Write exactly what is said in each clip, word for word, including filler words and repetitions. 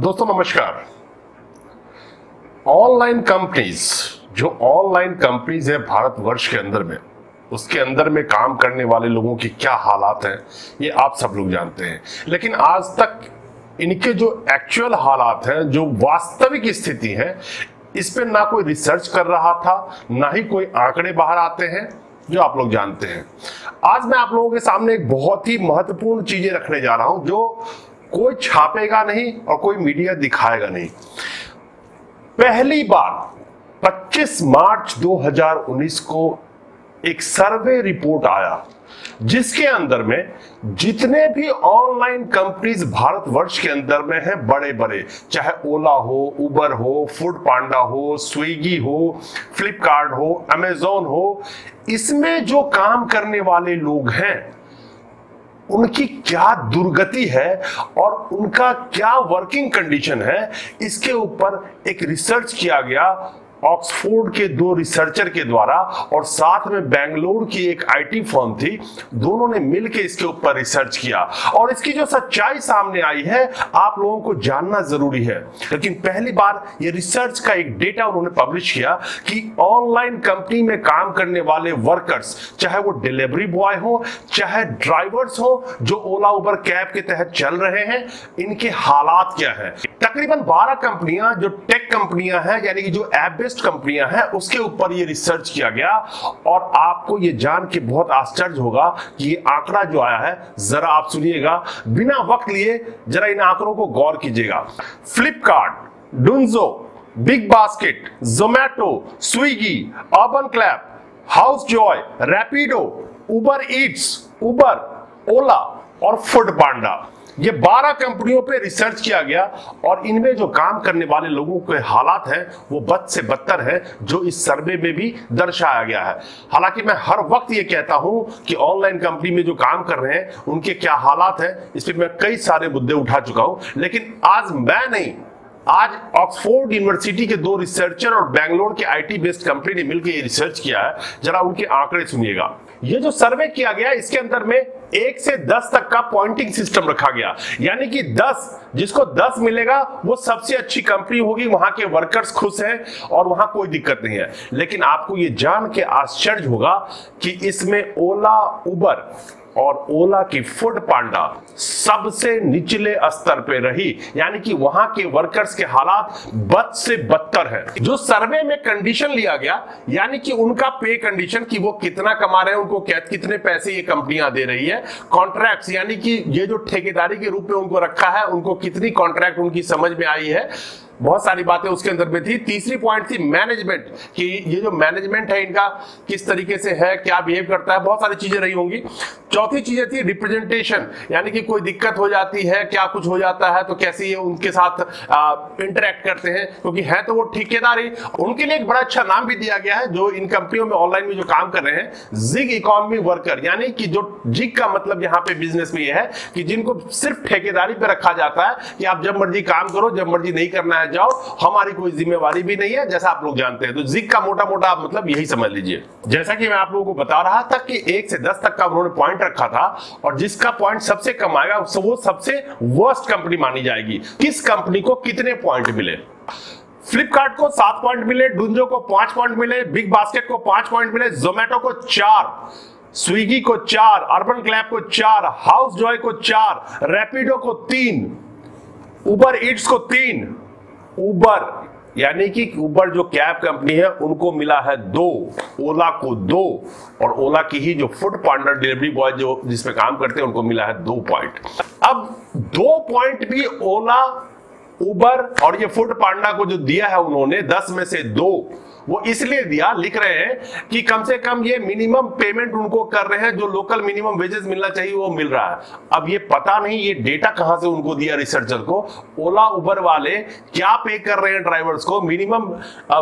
दोस्तों नमस्कार। Online companies जो ऑनलाइन कंपनीज है भारतवर्ष के अंदर में, उसके अंदर में काम करने वाले लोगों की क्या हालात हैं ये आप सब लोग जानते हैं, लेकिन आज तक इनके जो एक्चुअल हालात हैं, जो वास्तविक स्थिति है, इस पे ना कोई रिसर्च कर रहा था, ना ही कोई आंकड़े बाहर आते हैं जो आप लोग जानते हैं। आज मैं आप लोगों के सामने एक बहुत ही महत्वपूर्ण चीजें रखने जा रहा हूं जो कोई छापेगा नहीं और कोई मीडिया दिखाएगा नहीं। पहली बार पच्चीस मार्च दो हज़ार उन्नीस को एक सर्वे रिपोर्ट आया जिसके अंदर में जितने भी ऑनलाइन कंपनीज भारतवर्ष के अंदर में हैं, बड़े बड़े, चाहे ओला हो, उबर हो, फूड पांडा हो, स्विगी हो, फ्लिपकार्ट हो, अमेजोन हो, इसमें जो काम करने वाले लोग हैं उनकी क्या दुर्गति है और उनका क्या वर्किंग कंडीशन है, इसके ऊपर एक रिसर्च किया गया ऑक्सफोर्ड के दो रिसर्चर के द्वारा और साथ में बेंगलोर की एक आईटी फर्म थी, दोनों ने मिलकर इसके ऊपर रिसर्च किया और इसकी जो सच्चाई सामने आई है आप लोगों को जानना जरूरी है। लेकिन पहली बार ये रिसर्च का एक डेटा उन्होंने पब्लिश किया कि ऑनलाइन कंपनी में काम करने वाले वर्कर्स, चाहे वो डिलीवरी बॉय हो, चाहे ड्राइवर्स हो जो ओला उबर कैब के तहत चल रहे हैं, इनके हालात क्या है। तकरीबन बारह कंपनियां जो टेक कंपनियां हैं, यानी कि जो ऐप बेस्ड कंपनियां हैं, उसके ऊपर ये रिसर्च किया गया और आपको ये जान के बहुत आश्चर्य होगा कि ये आंकड़ा जो आया है, जरा आप सुनिएगा बिना वक्त लिए, जरा इन आंकड़ों को गौर कीजिएगा। Flipkart, Dunzo, big basket, Zomato, Swiggy, urban clap, house Joy, Rapido, Uber Eats, Uber, Ola और फूड पांडा, ये बारह कंपनियों पे रिसर्च किया गया और इनमें जो काम करने वाले लोगों के हालात हैं वो बद से बदतर है, जो इस सर्वे में भी दर्शाया गया है। हालांकि मैं हर वक्त ये कहता हूं कि ऑनलाइन कंपनी में जो काम कर रहे हैं उनके क्या हालात हैं, इस पे मैं कई सारे मुद्दे उठा चुका हूं, लेकिन आज मैं नहीं, आज ऑक्सफोर्ड यूनिवर्सिटी के दो रिसर्चर और बेंगलोर के आईटी बेस्ड कंपनी ने मिलकर ये रिसर्च किया है। जरा उनके आंकड़े सुनिएगा। ये जो सर्वे किया गया इसके अंदर में एक से दस तक का पॉइंटिंग सिस्टम रखा गया, यानी कि दस, जिसको दस मिलेगा वो सबसे अच्छी कंपनी होगी, वहां के वर्कर्स खुश हैं और वहां कोई दिक्कत नहीं है। लेकिन आपको ये जान के आश्चर्य होगा कि इसमें ओला, उबर और ओला की फूड पांडा सबसे निचले स्तर पे रही, यानी कि वहां के वर्कर्स के हालात बद से बदतर है। जो सर्वे में कंडीशन लिया गया, यानी कि उनका पे कंडीशन कि वो कितना कमा रहे हैं, उनको कितने पैसे ये कंपनियां दे रही है, कॉन्ट्रैक्ट्स, यानी कि ये जो ठेकेदारी के रूप में उनको रखा है, उनको कितनी कॉन्ट्रैक्ट उनकी समझ में आई है, बहुत सारी बातें उसके अंदर में थी। तीसरी पॉइंट थी मैनेजमेंट, कि ये जो मैनेजमेंट है इनका किस तरीके से है, क्या बिहेव करता है, बहुत सारी चीजें रही होंगी। चौथी चीजें थी रिप्रेजेंटेशन, यानी कि कोई दिक्कत हो जाती है, क्या कुछ हो जाता है तो कैसे ये उनके साथ इंटरेक्ट करते हैं, क्योंकि है तो वो ठेकेदार ही। उनके लिए एक बड़ा अच्छा नाम भी दिया गया है जो इन कंपनियों में ऑनलाइन में जो काम कर रहे हैं, जिग इकोनॉमी वर्कर, यानी कि जो जिग का मतलब यहाँ पे बिजनेस में ये है कि जिनको सिर्फ ठेकेदारी पे रखा जाता है कि आप जब मर्जी काम करो, जब मर्जी नहीं करना है जाओ, हमारी कोई जिम्मेवारी भी नहीं है, जैसा आप लोग जानते हैं। तो जिग का मोटा मोटा आप मतलब यही समझ लीजिए। जैसा कि मैं आप लोगों को बता रहा था कि एक से दस तक का उन्होंने पॉइंट रखा था और जिसका पॉइंट सबसे कम आएगा वो सबसे वर्स्ट कंपनी मानी जाएगी, किस कंपनी को कितने पॉइंट मिले। फ्लिपकार्ट को सात पॉइंट मिले, डुंजो को पांच पॉइंट मिले, बिग बास्केट को पांच पॉइंट मिले, जोमेटो को चार, स्विगी को चार, अर्बन क्लैप को चार, हाउस जॉय को चार, रैपिडो को तीन, उबर ईट्स को तीन, उबर यानी कि उबर जो कैब कंपनी है उनको मिला है दो, ओला को दो, और ओला की ही जो फूड पांडा डिलीवरी बॉय जो जिसमें काम करते हैं उनको मिला है दो पॉइंट। अब दो पॉइंट भी ओला, उबर और ये फूड पांडा को जो दिया है उन्होंने दस में से दो, वो इसलिए दिया, लिख रहे हैं कि कम से कम ये मिनिमम पेमेंट उनको कर रहे हैं, जो लोकल मिनिमम वेजेस मिलना चाहिए वो मिल रहा है। अब ये पता नहीं ये डेटा कहां से उनको दिया रिसर्चर को, ओला उबर वाले क्या पे कर रहे हैं ड्राइवर्स को, मिनिमम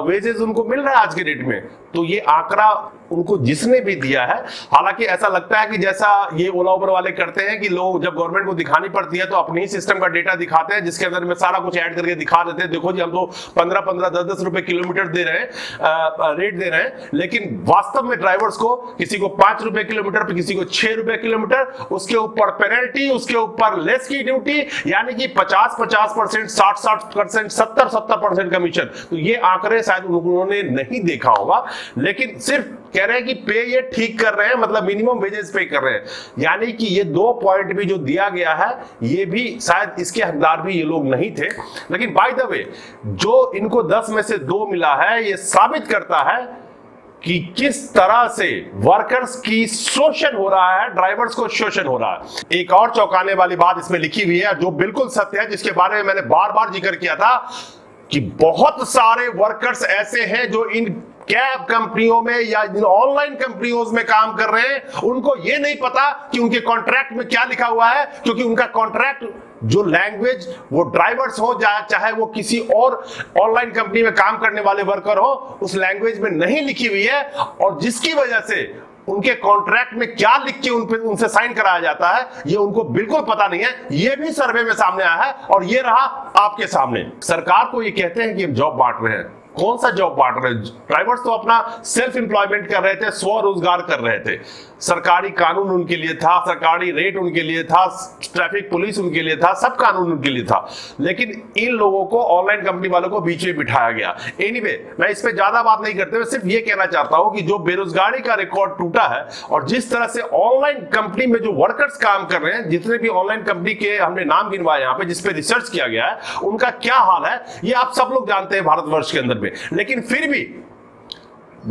वेजेस उनको मिल रहा है आज के डेट में, तो ये आंकड़ा उनको जिसने भी दिया है, हालांकि ऐसा लगता है कि जैसा ये ओला उबर वाले करते हैं कि लोग जब गवर्नमेंट को दिखानी पड़ती है तो अपने ही सिस्टम का डेटा दिखाते हैं जिसके अंदर में सारा कुछ ऐड करके दिखा देते हैं, देखो जी हम तो पंद्रह पंद्रह दस दस रुपए किलोमीटर दे रहे हैं, रेट दे रहे हैं, लेकिन वास्तव में ड्राइवर्स को किसी को पांच रुपए किलोमीटर, किसी को छह रुपए किलोमीटर, उसके ऊपर पेनल्टी, उसके ऊपर लेस की ड्यूटी, यानी कि पचास पचास परसेंट साठ साठ परसेंट सत्तर सत्तर परसेंट कमीशन। तो ये आंकड़े शायद उन्होंने नहीं देखा होगा, लेकिन सिर्फ कह रहे हैं कि पे ये ठीक कर रहे हैं, मतलब मिनिमम वेजेस पे कर रहे हैं, यानी कि ये दो पॉइंट भी जो दिया गया है ये भी शायद इसके हकदार भी ये लोग नहीं थे। लेकिन बाय द वे जो इनको दस में से दो मिला है ये साबित करता है कि किस तरह से वर्कर्स की शोषण हो रहा है, ड्राइवर्स को शोषण हो रहा है। एक और चौंकाने वाली बात इसमें लिखी हुई है जो बिल्कुल सत्य है, जिसके बारे में मैंने बार बार जिक्र किया था कि बहुत सारे वर्कर्स ऐसे हैं जो इन कैब कंपनियों में या ऑनलाइन कंपनियों में काम कर रहे हैं, उनको यह नहीं पता कि उनके कॉन्ट्रैक्ट में क्या लिखा हुआ है, क्योंकि उनका कॉन्ट्रैक्ट जो लैंग्वेज वो ड्राइवर्स हो या चाहे वो किसी और ऑनलाइन कंपनी में काम करने वाले वर्कर हो, उस लैंग्वेज में नहीं लिखी हुई है, और जिसकी वजह से उनके कॉन्ट्रैक्ट में क्या लिख के उन पे उनसे साइन कराया जाता है ये उनको बिल्कुल पता नहीं है। ये भी सर्वे में सामने आया है और ये रहा आपके सामने। सरकार को ये कहते हैं कि हम जॉब बांट रहे हैं, कौन सा जॉब बांट रहे हैं? ड्राइवर्स तो अपना सेल्फ एम्प्लॉयमेंट कर रहे थे, स्वरोजगार कर रहे थे, सरकारी कानून उनके लिए था, सरकारी रेट उनके लिए था, ट्रैफिक पुलिस उनके लिए था, सब कानून उनके लिए था, लेकिन इन लोगों को ऑनलाइन कंपनी वालों को बीच में बिठाया गया। एनीवे मैं इस पर ज्यादा बात नहीं करते हुए सिर्फ ये कहना चाहता हूँ कि जो बेरोजगारी का रिकॉर्ड टूटा है और जिस तरह से ऑनलाइन कंपनी में जो वर्कर्स काम कर रहे हैं, जितने भी ऑनलाइन कंपनी के हमने नाम गिनवाए यहाँ पे जिसपे रिसर्च किया गया है, उनका क्या हाल है ये आप सब लोग जानते हैं भारतवर्ष के अंदर। लेकिन फिर भी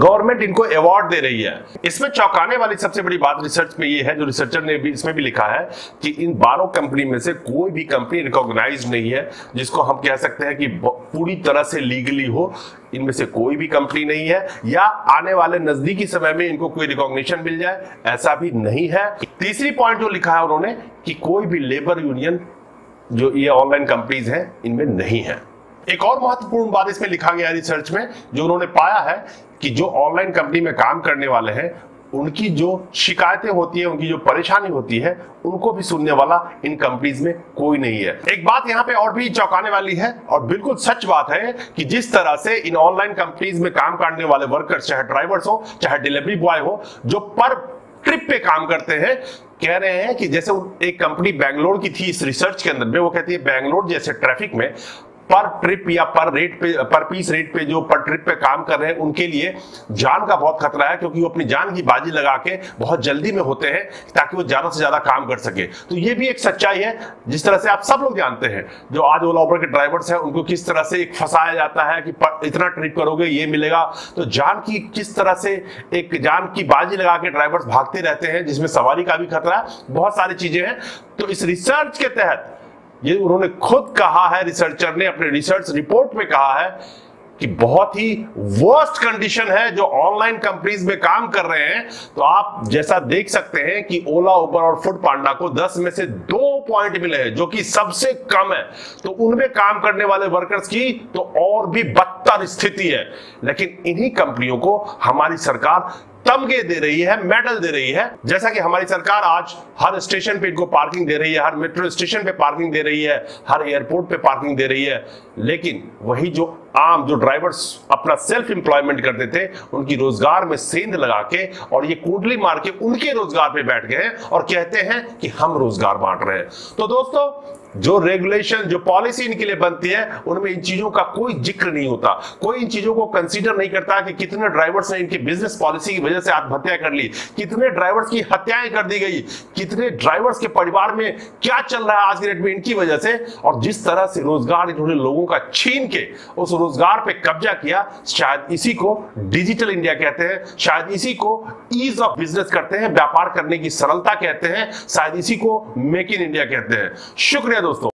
गवर्नमेंट इनको अवार्ड दे रही है। इसमें चौंकाने वाली सबसे बड़ी बात रिसर्च में यह है, जो रिसर्चर ने भी इसमें भी लिखा है कि इन बारह कंपनी में से कोई भी कंपनी रिकॉग्नाइज नहीं है जिसको हम कह सकते हैं कि पूरी तरह से लीगली हो, इनमें से कोई भी कंपनी नहीं है, या आने वाले नजदीकी समय में इनको कोई रिकॉग्निशन मिल जाए ऐसा भी नहीं है। तीसरी पॉइंट जो लिखा है उन्होंने कि कोई भी लेबर यूनियन जो ये ऑनलाइन कंपनीज है इनमें नहीं है। एक और महत्वपूर्ण बात इसमें लिखा गया है रिसर्च में, जो उन्होंने पाया है कि जो ऑनलाइन कंपनी में काम करने वाले हैं उनकी जो शिकायतें होती है, उनकी जो परेशानी होती है, उनको भी सुनने वाला इन कंपनीज में कोई नहीं है। एक बात यहाँ पे और भी चौंकाने वाली है और बिल्कुल सच बात है कि जिस तरह से इन ऑनलाइन कंपनीज में काम करने वाले वर्कर्स, चाहे ड्राइवर्स हो चाहे डिलीवरी बॉय हो, जो पर ट्रिप पे काम करते हैं, कह रहे हैं कि जैसे एक कंपनी बैंगलोर की थी इस रिसर्च के अंदर में, वो कहती है बैंगलोर जैसे ट्रैफिक में पर ट्रिप या पर रेट पे पर पीस रेट पे जो पर ट्रिप पे काम कर रहे हैं उनके लिए जान का बहुत खतरा है, क्योंकि वो अपनी जान की बाजी लगा के बहुत जल्दी में होते हैं ताकि वो ज्यादा से ज्यादा काम कर सके। तो ये भी एक सच्चाई है, जिस तरह से आप सब लोग जानते हैं जो आज ओला उबर के ड्राइवर्स हैं उनको किस तरह से एक फंसाया जाता है कि इतना ट्रिप करोगे ये मिलेगा, तो जान की किस तरह से एक जान की बाजी लगा के ड्राइवर्स भागते रहते हैं, जिसमें सवारी का भी खतरा है, बहुत सारी चीजें हैं। तो इस रिसर्च के तहत ये उन्होंने खुद कहा है, रिसर्चर ने अपने रिसर्च रिपोर्ट में कहा है कि बहुत ही वर्स्ट कंडीशन है जो ऑनलाइन कंपनीज में काम कर रहे हैं। तो आप जैसा देख सकते हैं कि ओला उबर और फूड पांडा को दस में से दो पॉइंट मिले हैं जो कि सबसे कम है, तो उनमें काम करने वाले वर्कर्स की तो और भी बदतर स्थिति है। लेकिन इन्हीं कंपनियों को हमारी सरकार तमगे दे रही है, मेडल दे रही है, जैसा कि हमारी सरकार आज हर स्टेशन पे इनको पार्किंग दे रही है, हर मेट्रो स्टेशन पे पार्किंग दे रही है, हर एयरपोर्ट पे पार्किंग दे रही है, लेकिन वही जो आम जो ड्राइवर्स अपना सेल्फ एम्प्लॉयमेंट करते थे उनकी रोजगार में सेंध लगा के और ये कुंडली मार के उनके रोजगार पे बैठ गए और कहते हैं कि हम रोजगार बांट रहे हैं। तो दोस्तों जो रेगुलेशन जो पॉलिसी इनके लिए बनती है उनमें इन चीजों का कोई जिक्र नहीं होता, कोई इन चीजों को कंसीडर नहीं करता कि कितने ड्राइवर्स ने इनकी बिजनेस पॉलिसी की वजह से आत्महत्या कर ली, कितने ड्राइवर्स की हत्याएं कर दी गई, कितने ड्राइवर्स के परिवार में क्या चल रहा है आज के डेट में इनकी वजह से, और जिस तरह से रोजगार इन्होंने लोगों का छीन के उस रोजगार पे कब्जा किया। शायद इसी को डिजिटल इंडिया कहते हैं, शायद इसी को ईज ऑफ बिजनेस कहते हैं, व्यापार करने की सरलता कहते हैं, शायद इसी को मेक इन इंडिया कहते हैं। शुक्रिया दोस्तों।